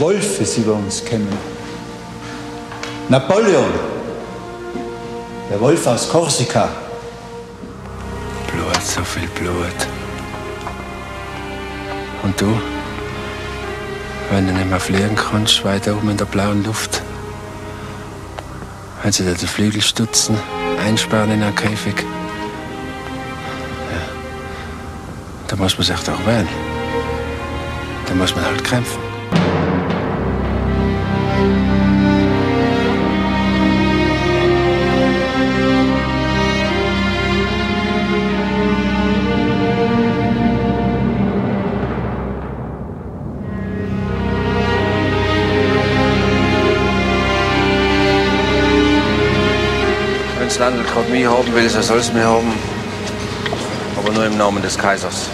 Wolfes über uns kämmen. Napoleon, der Wolf aus Korsika. Blut, so viel Blut. Und du, wenn du nicht mehr fliegen kannst, weit oben in der blauen Luft, wenn sie dir die Flügel stutzen, einsperren in einen Käfig, ja, da muss man sich doch wehren. Da muss man halt kämpfen. Wenn das Land gerade mich haben will, so soll es mich haben, aber nur im Namen des Kaisers.